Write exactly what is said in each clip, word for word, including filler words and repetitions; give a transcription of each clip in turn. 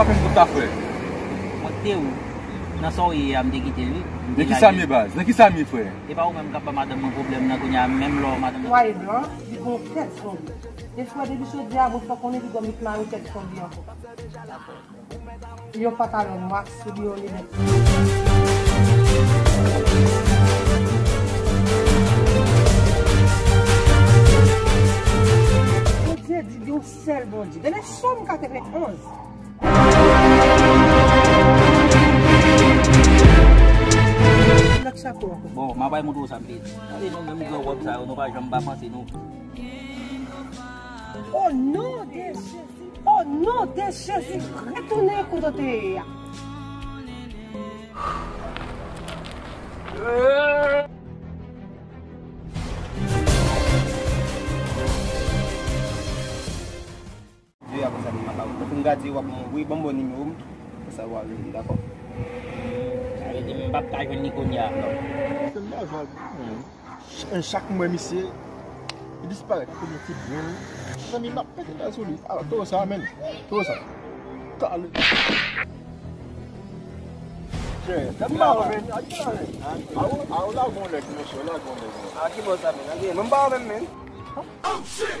pa pen pou ta fwe? Monte ou nan son e am de kite li. De ki sa mi baz? De ki sa mi fwe? E pa ou menm ka pa madame mon problème nan konya menm lò madame. Why blanc, di gon tèt son. Des fois des bichot diabo pa konnen di gon mi plan tèt son bien. Yo pantalon noir, c'est bio les mecs. Dieu seul, bon Dieu. Donnez somme quatre-vingt-onze. Bon, ma baie monte au samedi. Allez, non, même nous on ça, on va jamais passer nous. Oh non, des oh non, des Jésus, retournez côté. Gaji wak mwen wè bon bon ni mwen sa wak wè mwen dako ale di mwen baptaj wè ni konya un chak mwen misye il disparaît comme un type bien nan mi map pète la soli alors to sa men to sa kale je tamba wè a di ale a ou la bon lek monsieur la bon lek a ki bo sa men a ki mwen ba men men oh shit.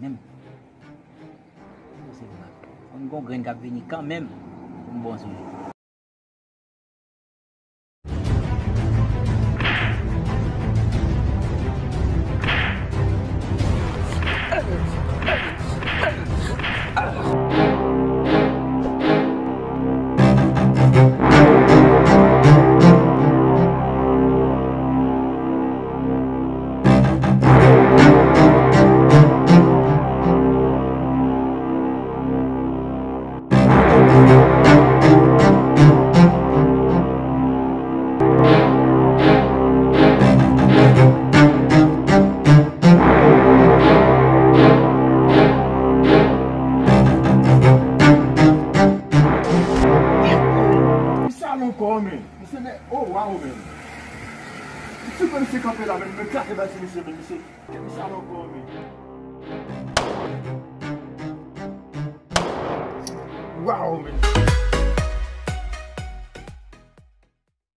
Même. On comprend qu'à venir quand même un bon sujet. Wow, man.